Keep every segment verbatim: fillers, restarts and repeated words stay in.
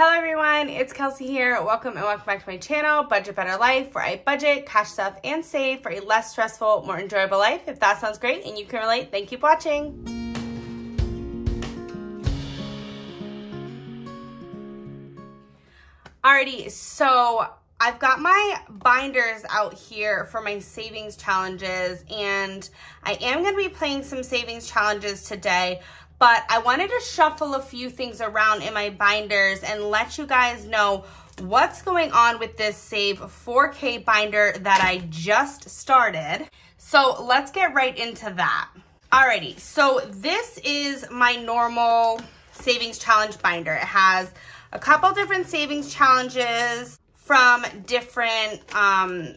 Hello everyone, it's Kelsey here. Welcome and welcome back to my channel, Budget Better Life, where I budget, cash stuff, and save for a less stressful, more enjoyable life. If that sounds great and you can relate, then keep watching. Alrighty, so I've got my binders out here for my savings challenges, and I am gonna be playing some savings challenges today. But I wanted to shuffle a few things around in my binders and let you guys know what's going on with this Save four K binder that I just started. So let's get right into that. Alrighty, so this is my normal savings challenge binder. It has a couple different savings challenges from different, um,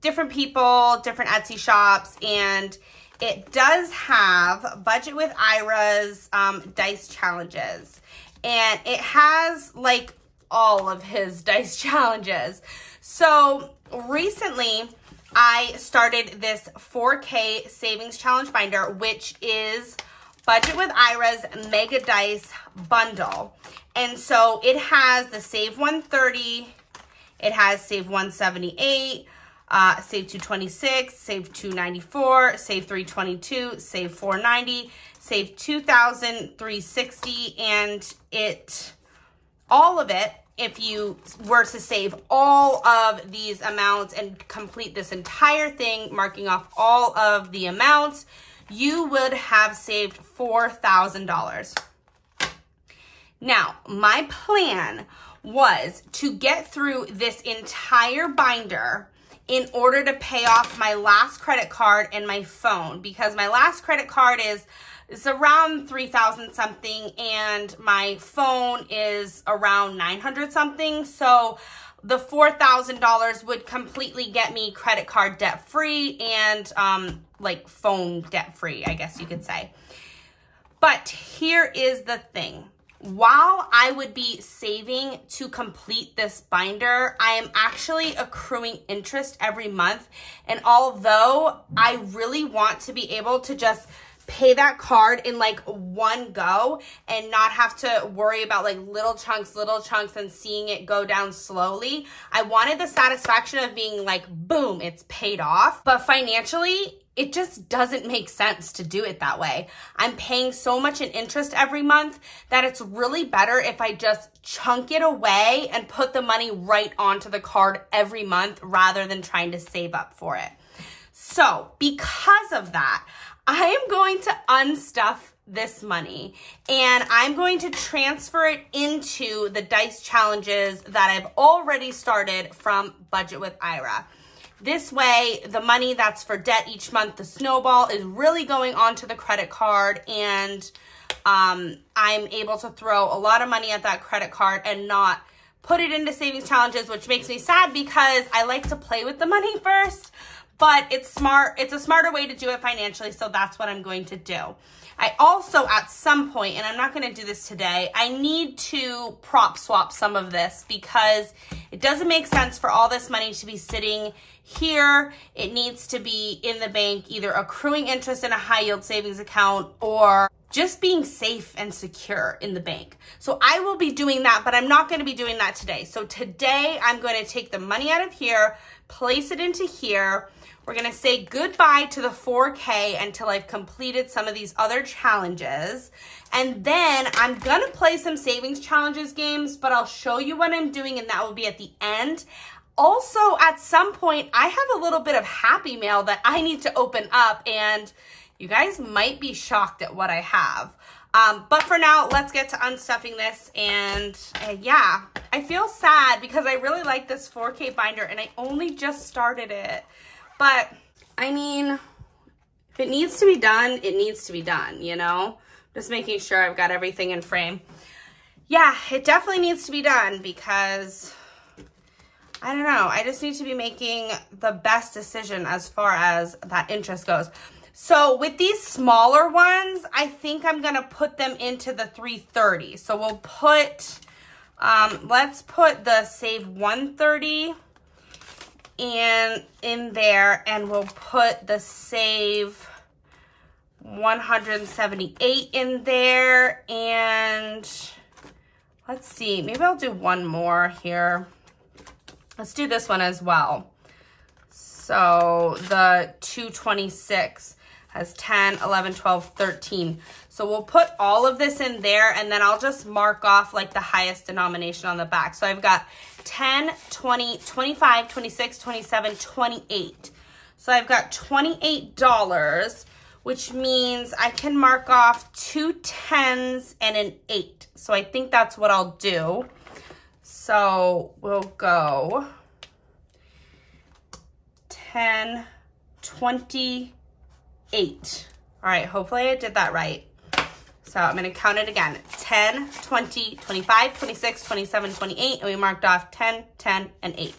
different people, different Etsy shops, and it does have Budget with Ira's um, dice challenges. And it has like all of his dice challenges. So recently I started this four K savings challenge binder, which is Budget with Ira's mega dice bundle. And so it has the save one thirty, it has save one seventy-eight, Uh, save two twenty-six, save two ninety-four, save three twenty-two, save four ninety, save two thousand three sixty, and it, all of it, if you were to save all of these amounts and complete this entire thing, marking off all of the amounts, you would have saved four thousand dollars. Now, my plan was to get through this entire binder in order to pay off my last credit card and my phone, because my last credit card is it's around three thousand something and my phone is around nine hundred something. So the four thousand dollars would completely get me credit card debt free and um, like phone debt free, I guess you could say. But here is the thing. While I would be saving to complete this binder, I am actually accruing interest every month. And although I really want to be able to just pay that card in like one go and not have to worry about like little chunks, little chunks and seeing it go down slowly, I wanted the satisfaction of being like, boom, it's paid off. But financially, it just doesn't make sense to do it that way. I'm paying so much in interest every month that it's really better if I just chunk it away and put the money right onto the card every month rather than trying to save up for it. So because of that, I am going to unstuff this money and I'm going to transfer it into the dice challenges that I've already started from Budget with Ira. This way, the money that's for debt each month, the snowball, is really going onto the credit card, and um, I'm able to throw a lot of money at that credit card and not put it into savings challenges, which makes me sad because I like to play with the money first, but it's smart. It's a smarter way to do it financially, so that's what I'm going to do. I also, at some point, and I'm not going to do this today, I need to prop swap some of this because it doesn't make sense for all this money to be sitting here. It needs to be in the bank, either accruing interest in a high yield savings account or just being safe and secure in the bank. So I will be doing that, but I'm not going to be doing that today. So today I'm going to take the money out of here, place it into here. We're going to say goodbye to the four K until I've completed some of these other challenges. And then I'm going to play some savings challenges games, but I'll show you what I'm doing and that will be at the end. Also, at some point, I have a little bit of happy mail that I need to open up, and you guys might be shocked at what I have. Um, but for now, let's get to unstuffing this. And uh, yeah, I feel sad because I really like this four K binder and I only just started it. But I mean, if it needs to be done, it needs to be done, you know? Just making sure I've got everything in frame. Yeah, it definitely needs to be done because, I don't know, I just need to be making the best decision as far as that interest goes. So with these smaller ones, I think I'm gonna put them into the three thirty. So we'll put, um, let's put the save one thirty and in there, and we'll put the save one seventy-eight in there, and Let's see, maybe I'll do one more here. Let's do this one as well. So the two twenty-six has ten, eleven, twelve, thirteen. So we'll put all of this in there, and then I'll just mark off like the highest denomination on the back. So I've got ten, twenty, twenty-five, twenty-six, twenty-seven, twenty-eight. So I've got twenty-eight dollars, which means I can mark off two tens and an eight. So I think that's what I'll do. So we'll go ten, twenty, eight. All right, hopefully I did that right. So I'm gonna count it again. ten, twenty, twenty-five, twenty-six, twenty-seven, twenty-eight, and we marked off ten, ten, and eight.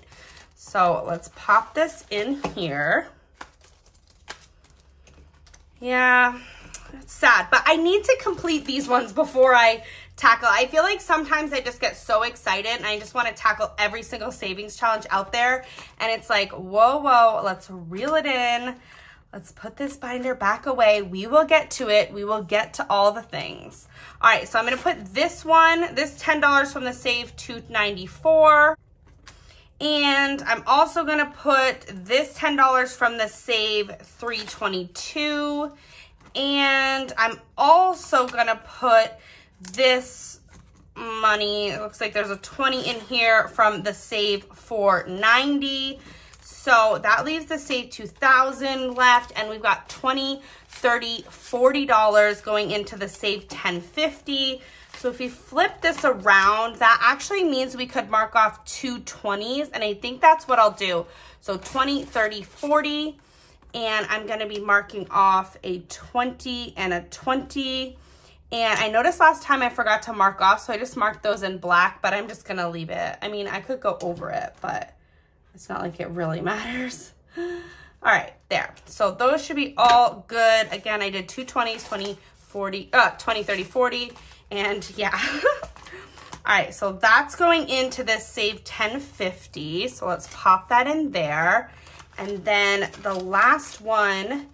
So let's pop this in here. Yeah, it's sad, but I need to complete these ones before I tackle. I feel like sometimes I just get so excited and I just want to tackle every single savings challenge out there. And it's like, whoa, whoa, let's reel it in. Let's put this binder back away. We will get to it. We will get to all the things. All right, so I'm gonna put this one, this ten dollars from the save, two ninety-four. And I'm also gonna put this ten dollars from the save, three twenty-two. And I'm also gonna put this money, it looks like there's a twenty in here from the save, four ninety. So that leaves the save two thousand left, and we've got twenty, thirty, forty dollars going into the save ten fifty. So if we flip this around, that actually means we could mark off two twenties, and I think that's what I'll do. So twenty, thirty, forty, and I'm gonna be marking off a twenty and a twenty. And I noticed last time I forgot to mark off, so I just marked those in black, but I'm just gonna leave it. I mean, I could go over it, but it's not like it really matters. All right, there. So those should be all good. Again, I did two twenties, twenty, forty, uh, twenty, thirty, forty. And yeah. All right, so that's going into this save ten fifty. So let's pop that in there. And then the last one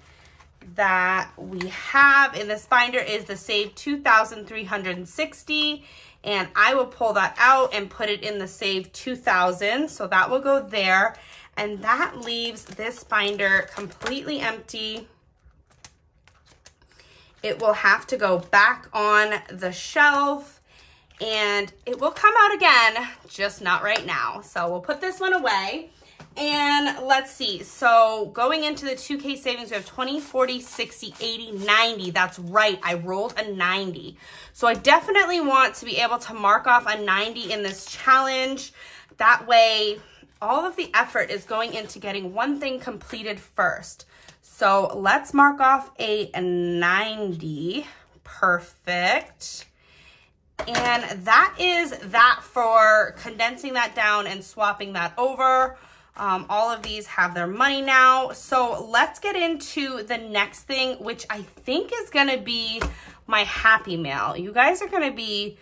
that we have in this binder is the save two thousand three hundred sixty. And I will pull that out and put it in the save two thousand. So that will go there. And that leaves this binder completely empty. It will have to go back on the shelf, and it will come out again, just not right now. So we'll put this one away, and let's see. So going into the two K savings, we have twenty, forty, sixty, eighty, ninety. That's right, I rolled a ninety. So I definitely want to be able to mark off a ninety in this challenge. That way, all of the effort is going into getting one thing completed first. So let's mark off a ninety. Perfect. And that is that for condensing that down and swapping that over. Um, all of these have their money now. So let's get into the next thing, which I think is going to be my happy mail. You guys are going to be,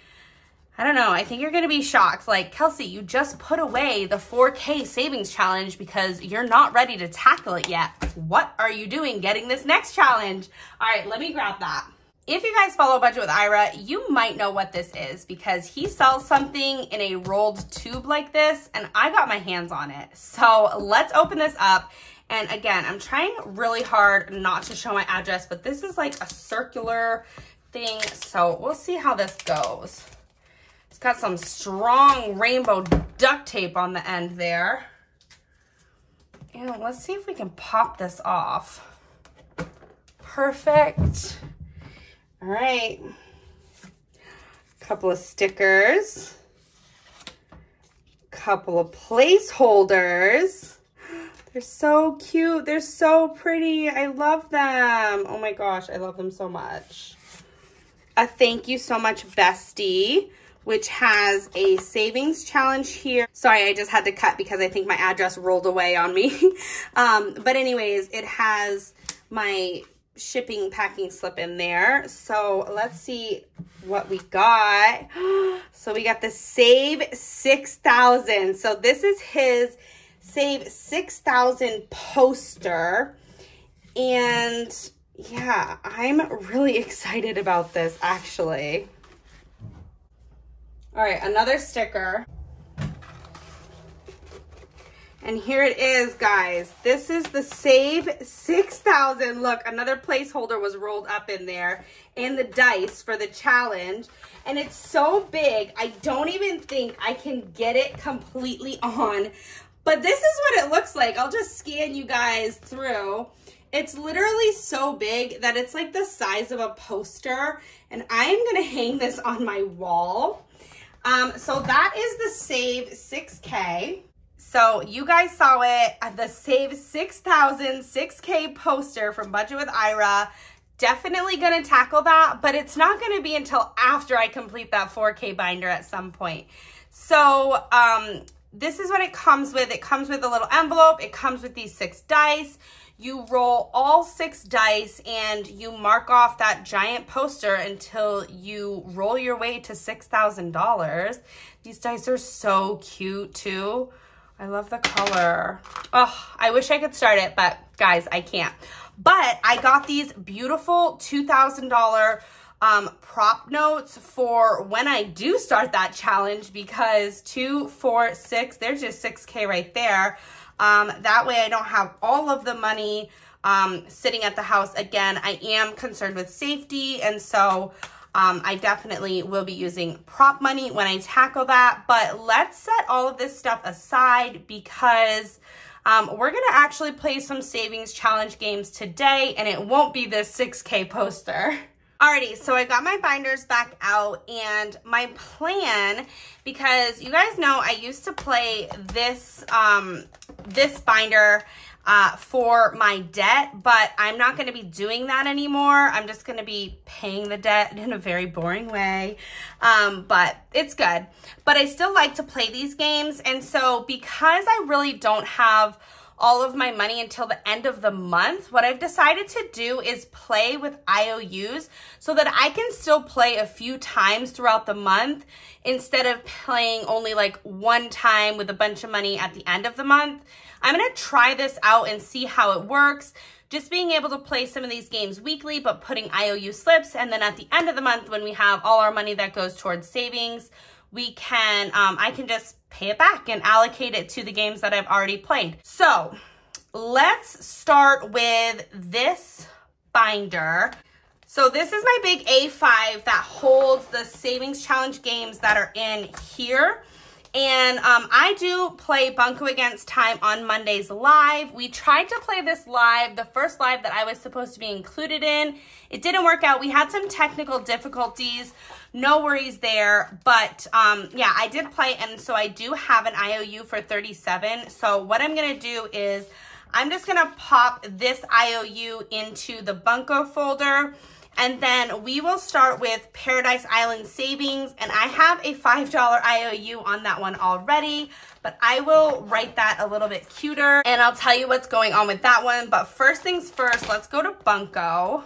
I don't know, I think you're going to be shocked. Like, Kelsey, you just put away the four K savings challenge because you're not ready to tackle it yet. What are you doing getting this next challenge? All right, let me grab that. If you guys follow Budget with Ira, you might know what this is because he sells something in a rolled tube like this, and I got my hands on it. So let's open this up. And again, I'm trying really hard not to show my address, but this is like a circular thing. So we'll see how this goes. It's got some strong rainbow duct tape on the end there. And let's see if we can pop this off. Perfect. All right. Couple of stickers. Couple of placeholders. They're so cute. They're so pretty. I love them. Oh my gosh, I love them so much. A thank you so much, bestie, which has a savings challenge here. Sorry, I just had to cut because I think my address rolled away on me. um, but anyways, it has my shipping packing slip in there. So let's see what we got. So we got the save six thousand. So this is his save six thousand poster. And yeah, I'm really excited about this actually. All right, another sticker. And here it is, guys. This is the Save six thousand. Look, another placeholder was rolled up in there in the dice for the challenge. And it's so big, I don't even think I can get it completely on. But this is what it looks like. I'll just scan you guys through. It's literally so big that it's like the size of a poster. And I am going to hang this on my wall. Um, so that is the Save six K. So you guys saw it, the Save six thousand six K poster from Budget with Ira. Definitely going to tackle that, but it's not going to be until after I complete that four K binder at some point. So um, this is what it comes with. It comes with a little envelope. It comes with these six dice. You roll all six dice and you mark off that giant poster until you roll your way to six thousand dollars. These dice are so cute too. I love the color. Oh, I wish I could start it, but guys, I can't. But I got these beautiful two thousand dollar um, prop notes for when I do start that challenge, because two, four, six, there's just six K right there. Um, that way I don't have all of the money um, sitting at the house. Again, I am concerned with safety, and so Um, I definitely will be using prop money when I tackle that. But let's set all of this stuff aside, because um, we're going to actually play some savings challenge games today, and it won't be this six K poster. Alrighty, so I got my binders back out, and my plan, because you guys know I used to play this, um, this binder uh, for my debt, but I'm not going to be doing that anymore. I'm just going to be paying the debt in a very boring way, um, but it's good. But I still like to play these games, and so because I really don't have all of my money until the end of the month, what I've decided to do is play with I O Us so that I can still play a few times throughout the month instead of playing only like one time with a bunch of money at the end of the month. I'm gonna try this out and see how it works. Just being able to play some of these games weekly, but putting I O U slips, and then at the end of the month when we have all our money that goes towards savings, we can, um, I can just pay it back and allocate it to the games that I've already played. So let's start with this binder. So this is my big A five that holds the savings challenge games that are in here. And um, I do play Bunko Against Time on Mondays live. We tried to play this live, the first live that I was supposed to be included in. It didn't work out. We had some technical difficulties. No worries there. But um, yeah, I did play, and so I do have an I O U for thirty-seven. So what I'm going to do is I'm just going to pop this I O U into the Bunko folder. And then we will start with Paradise Island Savings. And I have a five dollar I O U on that one already, but I will write that a little bit cuter and I'll tell you what's going on with that one. But first things first, let's go to Bunko.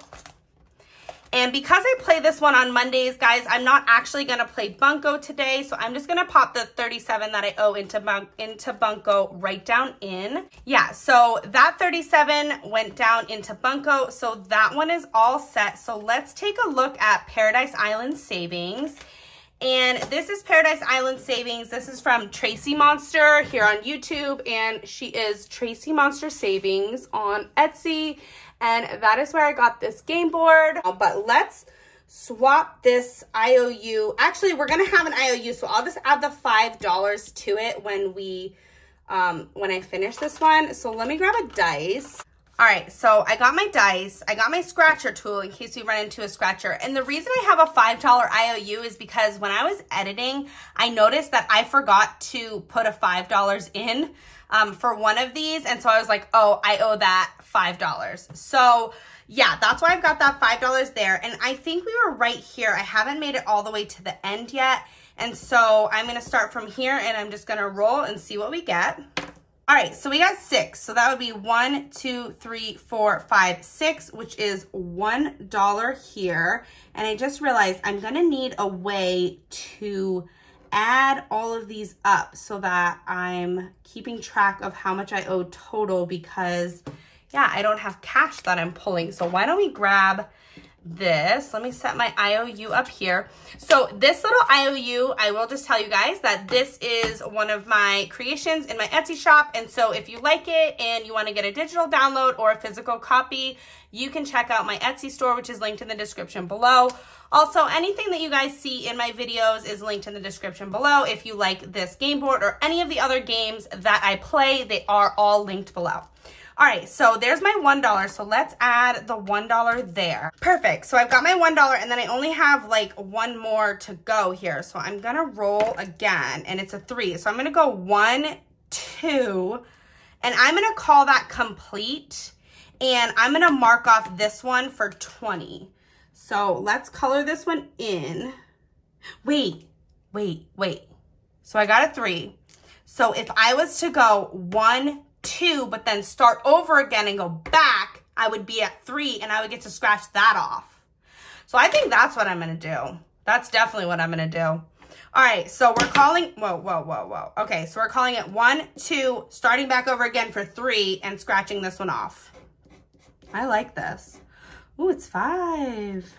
And because I play this one on Mondays, guys, I'm not actually gonna play Bunko today. So I'm just gonna pop the thirty-seven that I owe into, bun into Bunko right down in. Yeah, so that thirty-seven went down into Bunko. So that one is all set. So let's take a look at Paradise Island Savings. And this is Paradise Island Savings. This is from Tracy Monster here on YouTube. And she is Tracy Monster Savings on Etsy. And that is where I got this game board. But let's swap this I O U. Actually, we're gonna have an I O U, so I'll just add the five dollars to it when we, um, when I finish this one. So let me grab a dice. All right, so I got my dice. I got my scratcher tool in case we run into a scratcher. And the reason I have a five dollar I O U is because when I was editing, I noticed that I forgot to put a five dollars in um, for one of these. And so I was like, oh, I owe that five dollars. So yeah, that's why I've got that five dollars there. And I think we were right here. I haven't made it all the way to the end yet. And so I'm gonna start from here and I'm just gonna roll and see what we get. All right, so we got six. So that would be one, two, three, four, five, six, which is one dollar here. And I just realized I'm gonna need a way to add all of these up so that I'm keeping track of how much I owe total, because yeah, I don't have cash that I'm pulling. So why don't we grab this. Let me set my I O U up here. So this little I O U, I will just tell you guys that this is one of my creations in my Etsy shop. And so if you like it and you want to get a digital download or a physical copy, you can check out my Etsy store, which is linked in the description below. Also, anything that you guys see in my videos is linked in the description below. If you like this game board or any of the other games that I play, they are all linked below. All right, so there's my one dollar. So let's add the one dollar there. Perfect. So I've got my one dollar and then I only have like one more to go here. So I'm going to roll again and it's a three. So I'm going to go one, two, and I'm going to call that complete. And I'm going to mark off this one for twenty. So let's color this one in. Wait, wait, wait. So I got a three. So if I was to go one, two, but then start over again and go back, I would be at three and I would get to scratch that off. So I think that's what I'm going to do. That's definitely what I'm going to do. All right. So we're calling, whoa, whoa, whoa, whoa. Okay. So we're calling it one, two, starting back over again for three and scratching this one off. I like this. Ooh, it's five.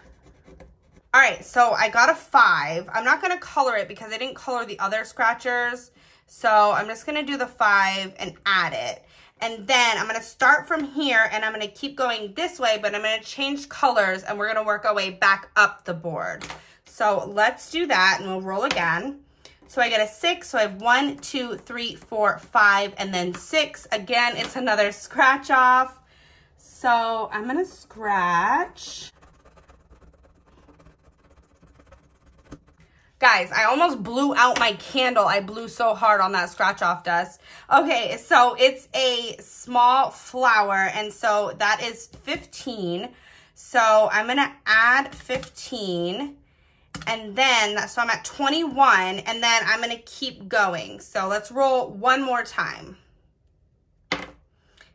All right. So I got a five. I'm not going to color it because I didn't color the other scratchers. So I'm just going to do the five and add it. And then I'm going to start from here and I'm going to keep going this way, but I'm going to change colors and we're going to work our way back up the board. So let's do that and we'll roll again. So I get a six. So I have one, two, three, four, five, and then six. Again, it's another scratch off. So I'm going to scratch. Guys, I almost blew out my candle. I blew so hard on that scratch off dust. Okay, so it's a small flower, and so that is fifteen. So I'm gonna add fifteen, and then, so I'm at twenty-one, and then I'm gonna keep going. So let's roll one more time.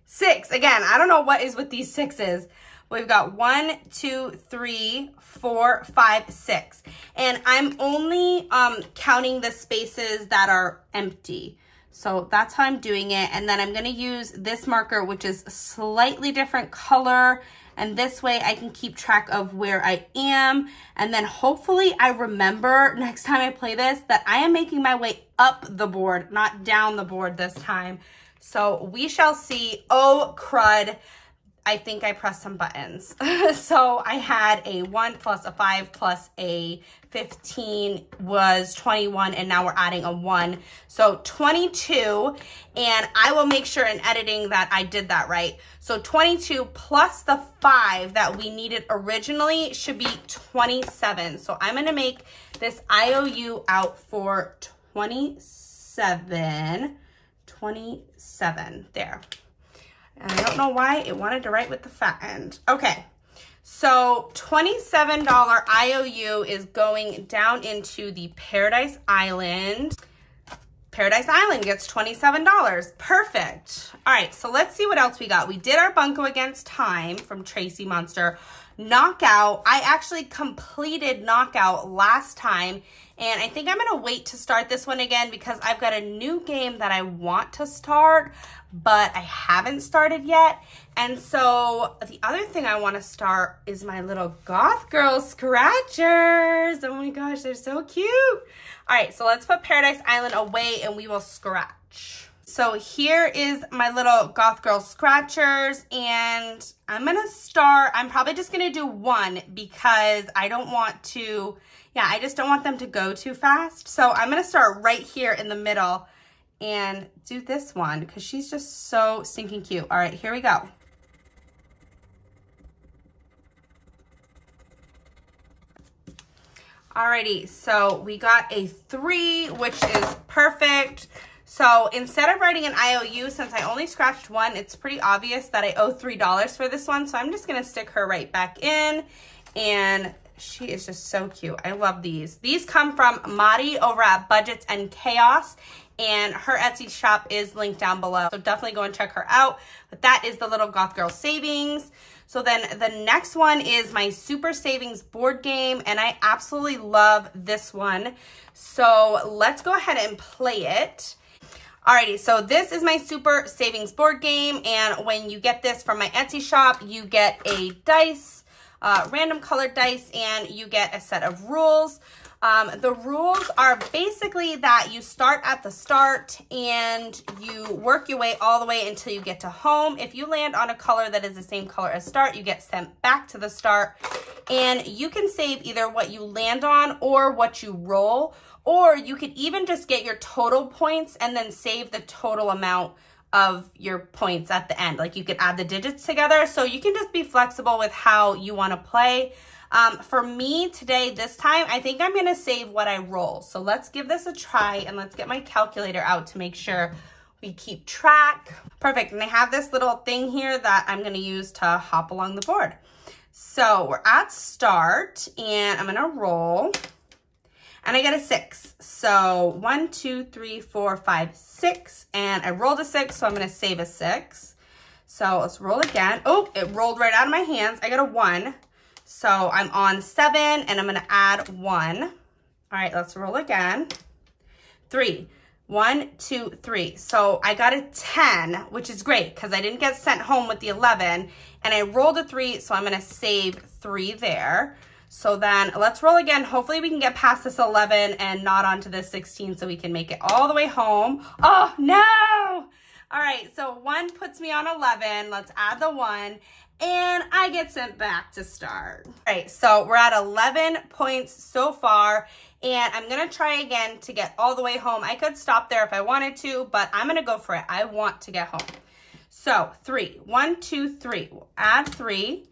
Six, again, I don't know what is with these sixes. We've got one, two, three, four, five, six. And I'm only um, counting the spaces that are empty. So that's how I'm doing it. And then I'm going to use this marker, which is slightly different color. And this way I can keep track of where I am. And then hopefully I remember next time I play this that I am making my way up the board, not down the board this time. So we shall see. Oh, crud. I think I pressed some buttons. So I had a one plus a five plus a fifteen was twenty-one, and now we're adding a one. So twenty-two, and I will make sure in editing that I did that right. So twenty-two plus the five that we needed originally should be twenty-seven. So I'm gonna make this I O U out for twenty-seven, twenty-seven, there. And I don't know why it wanted to write with the fat end. Okay, so twenty-seven dollar I O U is going down into the Paradise Island. Paradise Island gets twenty-seven dollars. Perfect. All right, so let's see what else we got. We did our Bunko Against Time from Tracy Monster. Knockout. I actually completed Knockout last time, and I think I'm going to wait to start this one again because I've got a new game that I want to start, but I haven't started yet. And so the other thing I want to start is my little Goth Girl Scratchers. Oh my gosh, they're so cute. All right, so let's put Paradise Island away and we will scratch. So here is my little Goth Girl Scratchers, and I'm going to start, I'm probably just going to do one because I don't want to, yeah, I just don't want them to go too fast. So I'm going to start right here in the middle and do this one because she's just so stinking cute. All right, here we go. Alrighty, so we got a three, which is perfect. So instead of writing an I O U, since I only scratched one, it's pretty obvious that I owe three dollars for this one. So I'm just going to stick her right back in. And she is just so cute. I love these. These come from Madi over at Budgets and Chaos. And her Etsy shop is linked down below. So definitely go and check her out. But that is the little Goth Girl Savings. So then the next one is my Super Savings board game. And I absolutely love this one. So let's go ahead and play it. Alrighty, so this is my Super Savings board game, and when you get this from my Etsy shop, you get a dice, uh, random colored dice, and you get a set of rules. Um, the rules are basically that you start at the start and you work your way all the way until you get to home. If you land on a color that is the same color as start, you get sent back to the start, and you can save either what you land on or what you roll, or you could even just get your total points and then save the total amount of your points at the end. Like, you could add the digits together, so you can just be flexible with how you want to play. Um, for me today, this time, I think I'm going to save what I roll. So let's give this a try, and let's get my calculator out to make sure we keep track. Perfect. And I have this little thing here that I'm going to use to hop along the board. So we're at start, and I'm going to roll, and I get a six. So one, two, three, four, five, six, and I rolled a six, so I'm going to save a six. So let's roll again. Oh, it rolled right out of my hands. I got a one. So I'm on seven, and I'm going to add one. All right, let's roll again. Three. One, two, three. So I got a ten, which is great because I didn't get sent home with the eleven, and I rolled a three, so I'm going to save three there. So then let's roll again. Hopefully we can get past this eleven and not onto this sixteen so we can make it all the way home. Oh, no! All right, so one puts me on eleven. Let's add the one. And I get sent back to start. All right, so we're at eleven points so far, and I'm gonna try again to get all the way home. I could stop there if I wanted to, but I'm gonna go for it. I want to get home. So three, one, two, three. We'll add three,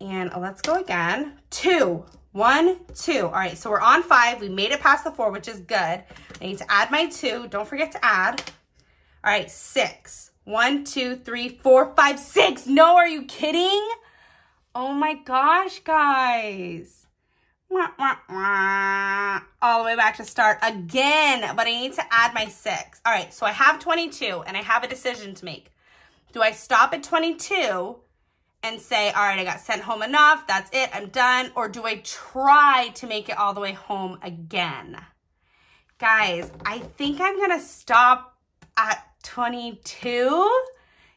and let's go again. Two, one, two. All right, so we're on five. We made it past the four, which is good. I need to add my two. Don't forget to add. All right, six. One, two, three, four, five, six. No, are you kidding? Oh my gosh, guys. Wah, wah, wah. All the way back to start again, but I need to add my six. All right, so I have twenty-two, and I have a decision to make. Do I stop at twenty-two and say, all right, I got sent home enough. That's it, I'm done. Or do I try to make it all the way home again? Guys, I think I'm gonna stop at twenty-two.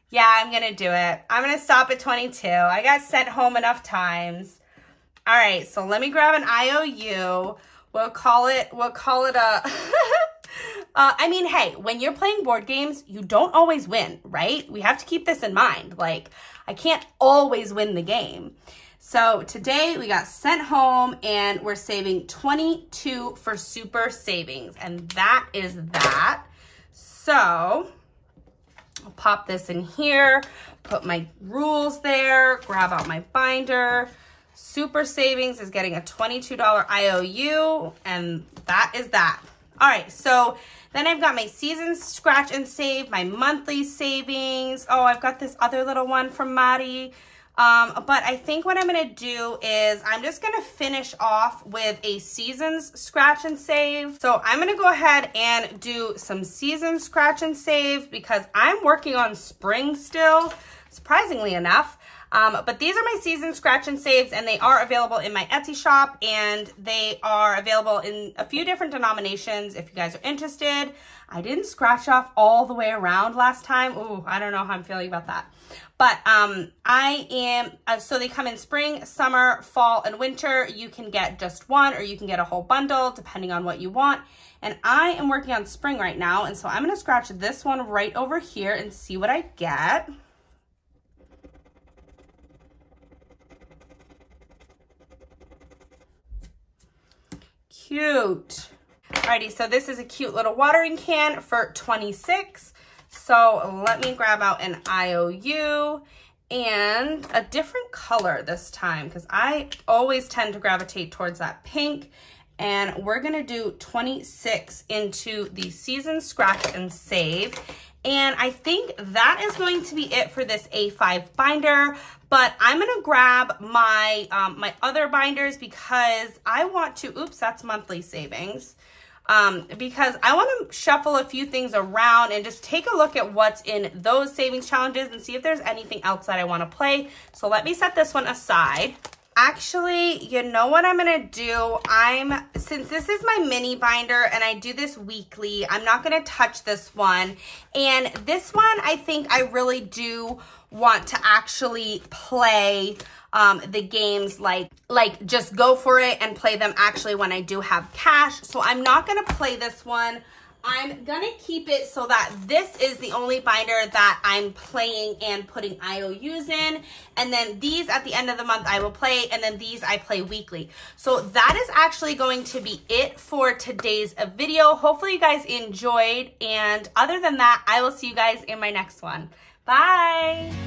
Yeah, I'm gonna do it. I'm gonna stop at twenty-two. I got sent home enough times. All right, so let me grab an I O U. We'll call it, we'll call it a, uh, I mean, hey, when you're playing board games, you don't always win, right? We have to keep this in mind. Like, I can't always win the game. So today we got sent home, and we're saving twenty-two for super savings. And that is that. So I'll pop this in here, put my rules there, grab out my binder. Super Savings is getting a twenty-two dollar I O U, and that is that. All right, so then I've got my season scratch and save, my monthly savings. Oh, I've got this other little one from Maddie. Um, but I think what I'm going to do is I'm just going to finish off with a seasons scratch and save. So I'm going to go ahead and do some seasons scratch and save because I'm working on spring still, surprisingly enough. Um, but these are my season scratch and saves, and they are available in my Etsy shop, and they are available in a few different denominations if you guys are interested. I didn't scratch off all the way around last time. Ooh, I don't know how I'm feeling about that. But um, I am, uh, so they come in spring, summer, fall, and winter. You can get just one, or you can get a whole bundle depending on what you want. And I am working on spring right now. And so I'm going to scratch this one right over here and see what I get. Cute. Alrighty, so this is a cute little watering can for twenty-six. So let me grab out an I O U and a different color this time because I always tend to gravitate towards that pink. And we're gonna do twenty-six into the season scratch and save. And I think that is going to be it for this A five binder, but I'm gonna grab my, um, my other binders because I want to, oops, that's monthly savings, um, because I wanna shuffle a few things around and just take a look at what's in those savings challenges and see if there's anything else that I wanna play. So let me set this one aside. Actually, you know what I'm gonna do? I'm, since this is my mini binder and I do this weekly, I'm not gonna touch this one. And this one, I think I really do want to actually play um, the games, like, like just go for it and play them actually when I do have cash. So I'm not going to play this one. I'm going to keep it so that this is the only binder that I'm playing and putting I O Us in. And then these at the end of the month I will play, and then these I play weekly. So that is actually going to be it for today's video. Hopefully you guys enjoyed. And other than that, I will see you guys in my next one. Bye.